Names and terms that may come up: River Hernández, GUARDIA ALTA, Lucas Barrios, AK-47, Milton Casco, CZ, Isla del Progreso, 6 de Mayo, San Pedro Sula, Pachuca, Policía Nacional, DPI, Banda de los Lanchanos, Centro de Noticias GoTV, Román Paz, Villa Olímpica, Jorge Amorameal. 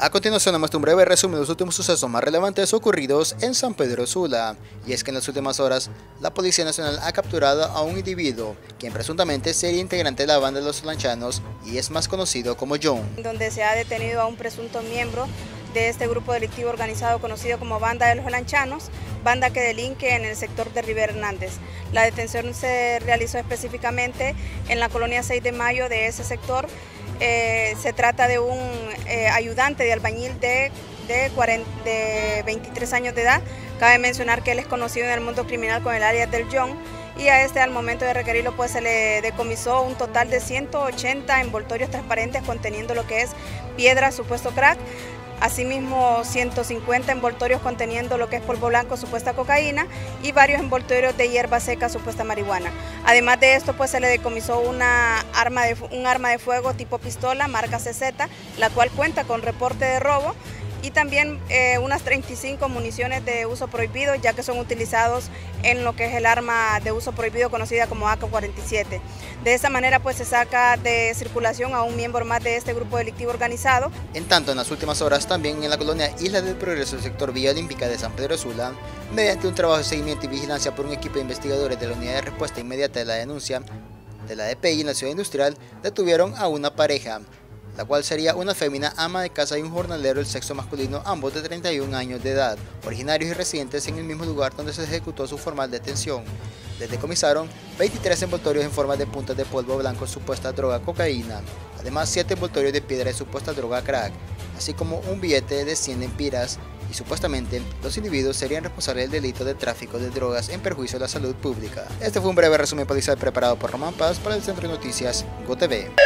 A continuación le muestro un breve resumen de los últimos sucesos más relevantes ocurridos en San Pedro Sula, y es que en las últimas horas la Policía Nacional ha capturado a un individuo quien presuntamente sería integrante de la Banda de los Lanchanos y es más conocido como John. Donde se ha detenido a un presunto miembro de este grupo delictivo organizado conocido como Banda de los Lanchanos, banda que delinque en el sector de River Hernández. La detención se realizó específicamente en la colonia 6 de Mayo de ese sector. Se trata de un ayudante de albañil de 23 años de edad. Cabe mencionar que él es conocido en el mundo criminal con el alias del John, y a este al momento de requerirlo pues se le decomisó un total de 180 envoltorios transparentes conteniendo lo que es piedra, supuesto crack. Asimismo, 150 envoltorios conteniendo lo que es polvo blanco, supuesta cocaína, y varios envoltorios de hierba seca, supuesta marihuana. Además de esto, pues se le decomisó un arma de fuego tipo pistola, marca CZ, la cual cuenta con reporte de robo, y también unas 35 municiones de uso prohibido, ya que son utilizados en lo que es el arma de uso prohibido conocida como AK-47. De esta manera pues se saca de circulación a un miembro más de este grupo delictivo organizado. En tanto, en las últimas horas también en la colonia Isla del Progreso del sector Villa Olímpica de San Pedro Sula, mediante un trabajo de seguimiento y vigilancia por un equipo de investigadores de la Unidad de Respuesta Inmediata de la Denuncia de la DPI en la Ciudad Industrial, detuvieron a una pareja, la cual sería una fémina ama de casa y un jornalero del sexo masculino, ambos de 31 años de edad, originarios y residentes en el mismo lugar donde se ejecutó su formal detención. Les decomisaron 23 envoltorios en forma de puntas de polvo blanco, supuesta droga cocaína, además 7 envoltorios de piedra de supuesta droga crack, así como un billete de 100 lempiras, y supuestamente los individuos serían responsables del delito de tráfico de drogas en perjuicio de la salud pública. Este fue un breve resumen policial preparado por Román Paz para el Centro de Noticias GoTV.